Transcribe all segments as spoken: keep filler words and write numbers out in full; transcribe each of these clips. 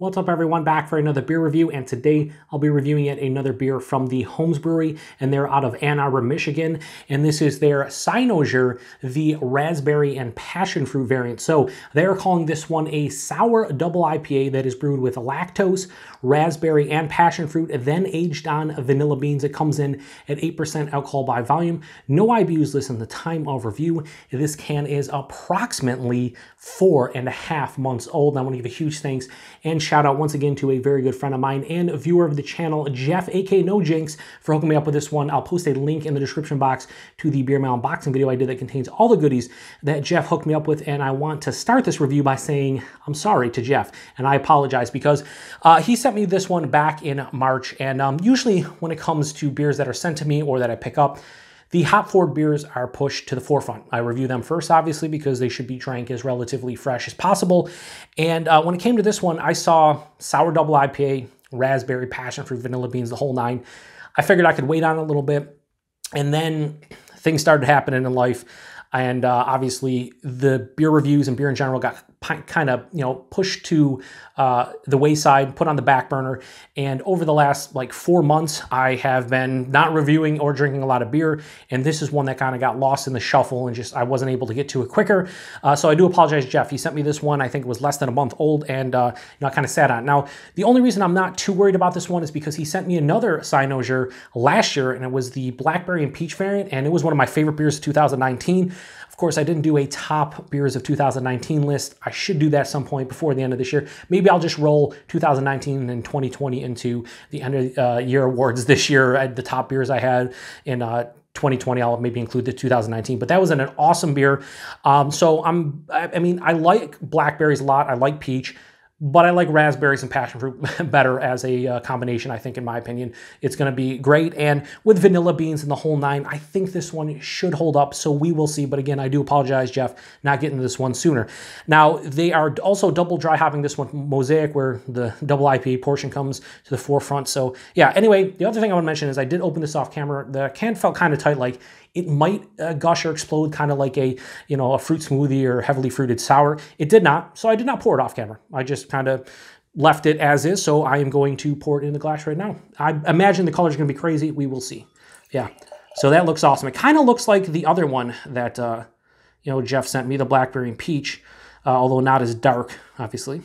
What's up everyone, back for another beer review, and today I'll be reviewing yet another beer from the HOMES Brewery, and they're out of Ann Arbor, Michigan, and this is their CYNOSURE, the raspberry and passion fruit variant. So they're calling this one a sour double I P A that is brewed with lactose, raspberry, and passion fruit, then aged on vanilla beans. It comes in at eight percent alcohol by volume, no I B Us listed in the time of review. This can is approximately four and a half months old. And I want to give a huge thanks and shout out once again to a very good friend of mine and viewer of the channel, Jeff, aka NoJinx, for hooking me up with this one. I'll post a link in the description box to the Beer Mail unboxing video I did that contains all the goodies that Jeff hooked me up with, and I want to start this review by saying I'm sorry to Jeff, and I apologize because uh, he sent me this one back in March, and um, usually when it comes to beers that are sent to me or that I pick up, the hop-forward beers are pushed to the forefront. I review them first, obviously, because they should be drank as relatively fresh as possible. And uh, when it came to this one, I saw sour double I P A, raspberry, passion fruit, vanilla beans, the whole nine. I figured I could wait on it a little bit. And then things started happening in life. And uh, obviously, the beer reviews and beer in general got kind of, you know, pushed to uh, the wayside, put on the back burner. And over the last like four months, I have been not reviewing or drinking a lot of beer. And this is one that kind of got lost in the shuffle and just I wasn't able to get to it quicker. Uh, so I do apologize, Jeff. He sent me this one. I think it was less than a month old, and uh, you know, I kind of sat on it. Now, the only reason I'm not too worried about this one is because he sent me another CYNOSURE last year, and it was the blackberry and peach variant. And it was one of my favorite beers of two thousand nineteen. Of course, I didn't do a top beers of two thousand nineteen list. I should do that at some point before the end of this year. Maybe I'll just roll two thousand nineteen and twenty twenty into the end of uh, year awards this year at the top beers I had in uh, twenty twenty. I'll maybe include the two thousand nineteen, but that was an, an awesome beer. Um, so I'm, I, I mean, I like blackberries a lot. I like peach. But I like raspberries and passion fruit better as a uh, combination, I think, in my opinion. It's going to be great. And with vanilla beans and the whole nine, I think this one should hold up. So we will see. But again, I do apologize, Jeff, not getting to this one sooner. Now, they are also double dry hopping this one, Mosaic, where the double I P A portion comes to the forefront. So yeah, anyway, the other thing I want to mention is I did open this off camera. The can felt kind of tight, like it might uh, gush or explode, kind of like a, you know, a fruit smoothie or heavily fruited sour. It did not. So I did not pour it off camera. I just kind of left it as is, so I am going to pour it in the glass right now. I imagine the color's going to be crazy. We will see. Yeah, so that looks awesome. It kind of looks like the other one that, uh, you know, Jeff sent me, the blackberry and peach, uh, although not as dark, obviously.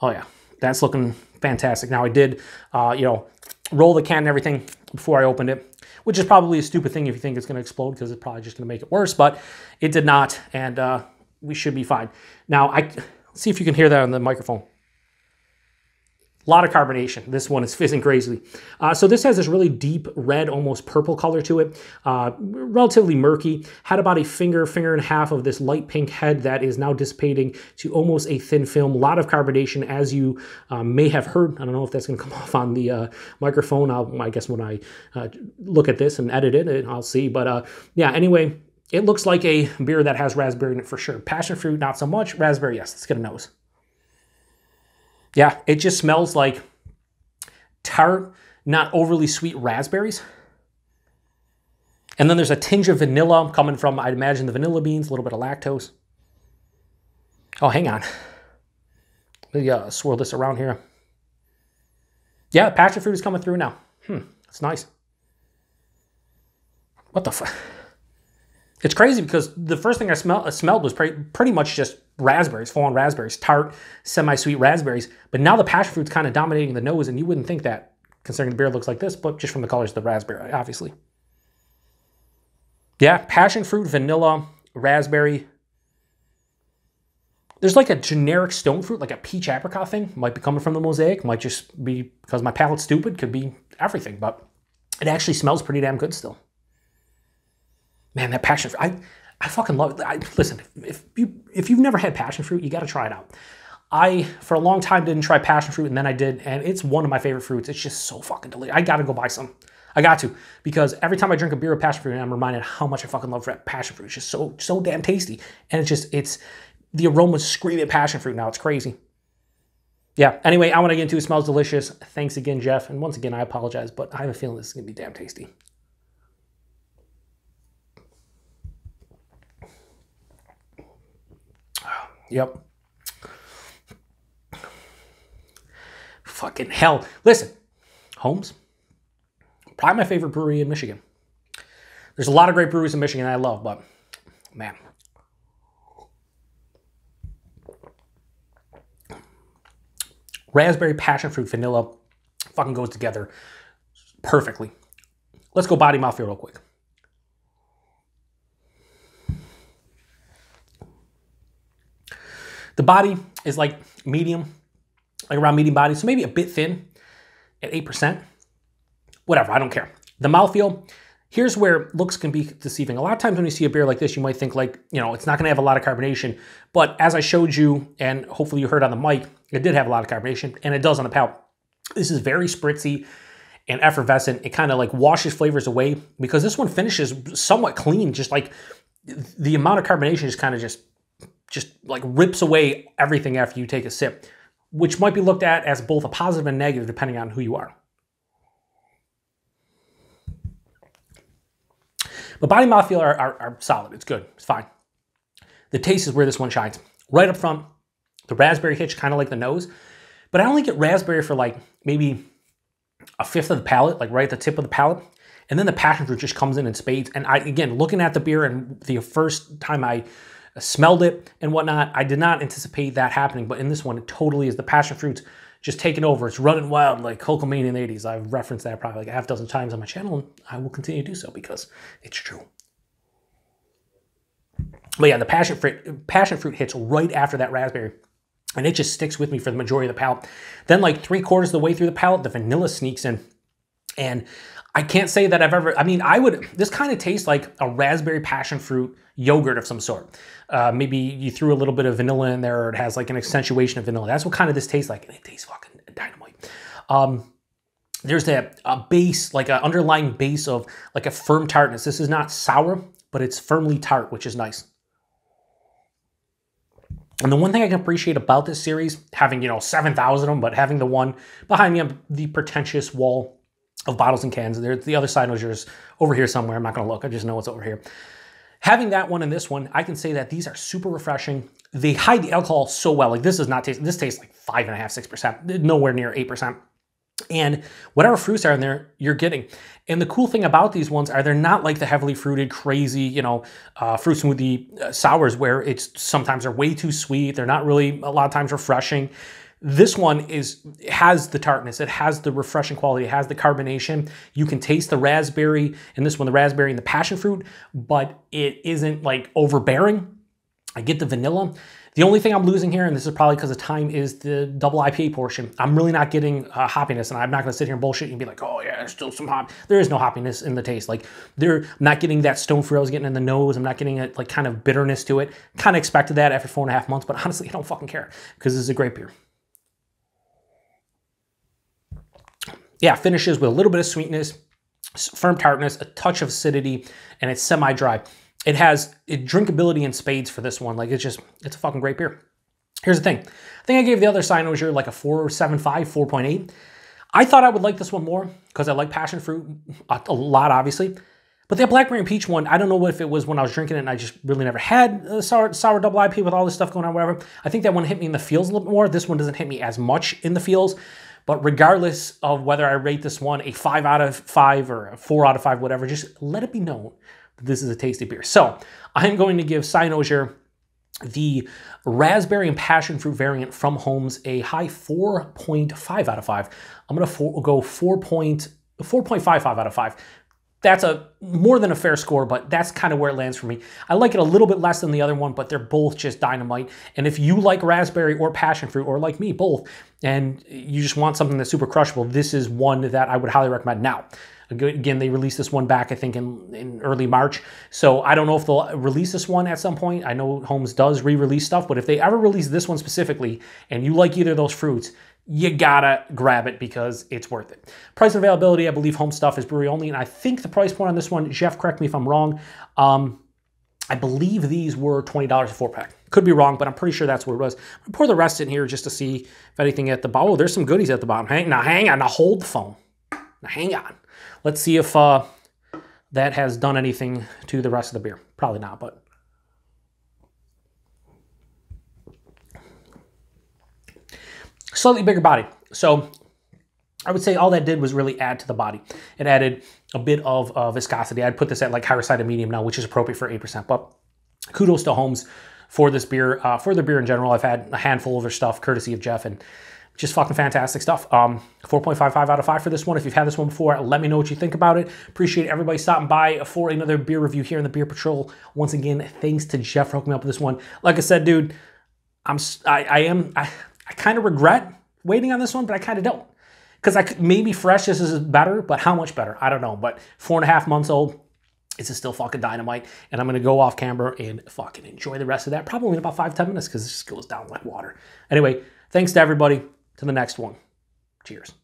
Oh, yeah, that's looking fantastic. Now, I did, uh, you know, roll the can and everything before I opened it, which is probably a stupid thing if you think it's going to explode, because it's probably just going to make it worse, but it did not, and uh, we should be fine. Now, I... see if you can hear that on the microphone. A lot of carbonation. This one is fizzing crazily. Uh, so this has this really deep red, almost purple color to it. Uh, relatively murky. Had about a finger, finger and a half of this light pink head that is now dissipating to almost a thin film. A lot of carbonation, as you uh, may have heard. I don't know if that's going to come off on the uh, microphone. I'll, I guess when I uh, look at this and edit it, I'll see. But uh, yeah, anyway... it looks like a beer that has raspberry in it for sure. Passion fruit, not so much. Raspberry, yes. Let's get a nose. Yeah, it just smells like tart, not overly sweet raspberries. And then there's a tinge of vanilla coming from, I'd imagine, the vanilla beans, a little bit of lactose. Oh, hang on. Let me uh, swirl this around here. Yeah, passion fruit is coming through now. Hmm, that's nice. What the fuck? It's crazy because the first thing I smell, uh, smelled was pretty, pretty much just raspberries, full-on raspberries, tart, semi-sweet raspberries. But now the passion fruit's kind of dominating the nose, and you wouldn't think that considering the beer looks like this, but just from the colors of the raspberry, obviously. Yeah, passion fruit, vanilla, raspberry. There's like a generic stone fruit, like a peach apricot thing. Might be coming from the Mosaic. Might just be because my palate's stupid. Could be everything, but it actually smells pretty damn good still. Man, that passion fruit, I, I fucking love it. I, listen, if, you, if you've never had passion fruit, you got to try it out. I, for a long time, didn't try passion fruit, and then I did, and it's one of my favorite fruits. It's just so fucking delicious. I got to go buy some. I got to, because every time I drink a beer with passion fruit, I'm reminded how much I fucking love passion fruit. It's just so, so damn tasty. And it's just, it's, the aroma's screaming passion fruit now. It's crazy. Yeah, anyway, I want to get into it. It smells delicious. Thanks again, Jeff. And once again, I apologize, but I have a feeling this is going to be damn tasty. Yep. fucking hell. Listen, Homes, probably my favorite brewery in Michigan. There's a lot of great breweries in Michigan I love, but man, raspberry, passion fruit, vanilla fucking goes together perfectly. Let's go body mouthfeel real quick. The body is like medium, like around medium body, so maybe a bit thin at eight percent. Whatever, I don't care. The mouthfeel, here's where looks can be deceiving. A lot of times when you see a beer like this, you might think like, you know, it's not going to have a lot of carbonation. But as I showed you, and hopefully you heard on the mic, it did have a lot of carbonation, and it does on the palate. This is very spritzy and effervescent. It kind of like washes flavors away because this one finishes somewhat clean. Just like the amount of carbonation just kind of just just like rips away everything after you take a sip, which might be looked at as both a positive and negative depending on who you are. But body and mouthfeel are, are, are solid. It's good. It's fine. The taste is where this one shines. Right up front, the raspberry hitch kind of like the nose. But I only get raspberry for like maybe a fifth of the palate, like right at the tip of the palate. And then the passion fruit just comes in in spades. And I, again, looking at the beer and the first time I smelled it and whatnot, I did not anticipate that happening. But in this one, it totally is. The passion fruit's just taking over. It's running wild like Hulkamania in the eighties. I've referenced that probably like a half dozen times on my channel, and I will continue to do so because it's true. But yeah, the passion fruit, passion fruit hits right after that raspberry, and it just sticks with me for the majority of the palate. Then like three quarters of the way through the palate, the vanilla sneaks in. And I can't say that I've ever, I mean, I would, this kind of tastes like a raspberry passion fruit yogurt of some sort. Uh, maybe you threw a little bit of vanilla in there, or it has like an accentuation of vanilla. That's what kind of this tastes like. And it tastes fucking dynamite. Um, there's that a base, like an underlying base of like a firm tartness. This is not sour, but it's firmly tart, which is nice. And the one thing I can appreciate about this series, having, you know, seven thousand of them, but having the one behind me on the pretentious wall of bottles and cans. There's the other CYNOSURE over here somewhere. I'm not going to look. I just know it's over here. Having that one and this one, I can say that these are super refreshing. They hide the alcohol so well. Like this does not taste, this tastes like five and a half, six percent, nowhere near eight percent. And whatever fruits are in there, you're getting. And the cool thing about these ones are they're not like the heavily fruited, crazy, you know, uh, fruit smoothie uh, sours where it's sometimes they're way too sweet. They're not really a lot of times refreshing. This one is has the tartness, it has the refreshing quality, it has the carbonation. You can taste the raspberry, and this one, the raspberry and the passion fruit, but it isn't like overbearing. I get the vanilla. The only thing I'm losing here, and this is probably because of time, is the double I P A portion. I'm really not getting uh, hoppiness, and I'm not going to sit here and bullshit and be like, oh yeah, there's still some hop. There is no hoppiness in the taste. Like, they're not getting that stone fruit I was getting in the nose. I'm not getting that like kind of bitterness to it. Kind of expected that after four and a half months, but honestly, I don't fucking care because this is a great beer. Yeah, finishes with a little bit of sweetness, firm tartness, a touch of acidity, and it's semi-dry. It has it, drinkability in spades for this one. Like, it's just, it's a fucking great beer. Here's the thing. I think I gave the other CYNOSURE like a four point seven five, four point eight. I thought I would like this one more because I like passion fruit a, a lot, obviously. But that blackberry and peach one, I don't know if it was when I was drinking it and I just really never had a sour, sour double I P A with all this stuff going on, whatever. I think that one hit me in the feels a little bit more. This one doesn't hit me as much in the feels. But regardless of whether I rate this one a five out of five or a four out of five, whatever, just let it be known that this is a tasty beer. So I'm going to give CYNOSURE, the raspberry and passion fruit variant from Homes, a high four point five out of five. I'm going to go four point five five out of five. That's a more than a fair score, but that's kind of where it lands for me. I like it a little bit less than the other one, but they're both just dynamite. And if you like raspberry or passion fruit, or like me, both, and you just want something that's super crushable, this is one that I would highly recommend. Now, again, they released this one back, I think, in, in early March. So I don't know if they'll release this one at some point. I know Homes does re-release stuff, but if they ever release this one specifically, and you like either of those fruits, you gotta grab it because it's worth it. Price and availability, I believe Home Stuff is brewery only, and I think the price point on this one, Jeff, correct me if I'm wrong, um, I believe these were twenty dollars a four-pack. Could be wrong, but I'm pretty sure that's what it was. I'm gonna pour the rest in here just to see if anything at the bottom. Oh, there's some goodies at the bottom. Hang, now, hang on. Now, hold the phone. Now, hang on. Let's see if uh, that has done anything to the rest of the beer. Probably not, but... slightly bigger body. So I would say all that did was really add to the body. It added a bit of uh, viscosity. I'd put this at like higher side of medium now, which is appropriate for eight percent. But kudos to Homes for this beer, uh, for the beer in general. I've had a handful of their stuff, courtesy of Jeff, and just fucking fantastic stuff. Um, four point five five out of five for this one. If you've had this one before, let me know what you think about it. Appreciate everybody stopping by for another beer review here in the Beer Patrol. Once again, thanks to Jeff for hooking me up with this one. Like I said, dude, I'm, I, I am, I, I kind of regret waiting on this one, but I kind of don't. Because I could, maybe fresh, this is better, but how much better? I don't know. But four and a half months old, this is still fucking dynamite. And I'm going to go off camera and fucking enjoy the rest of that. Probably in about five, ten minutes because this just goes down like water. Anyway, thanks to everybody. To the next one. Cheers.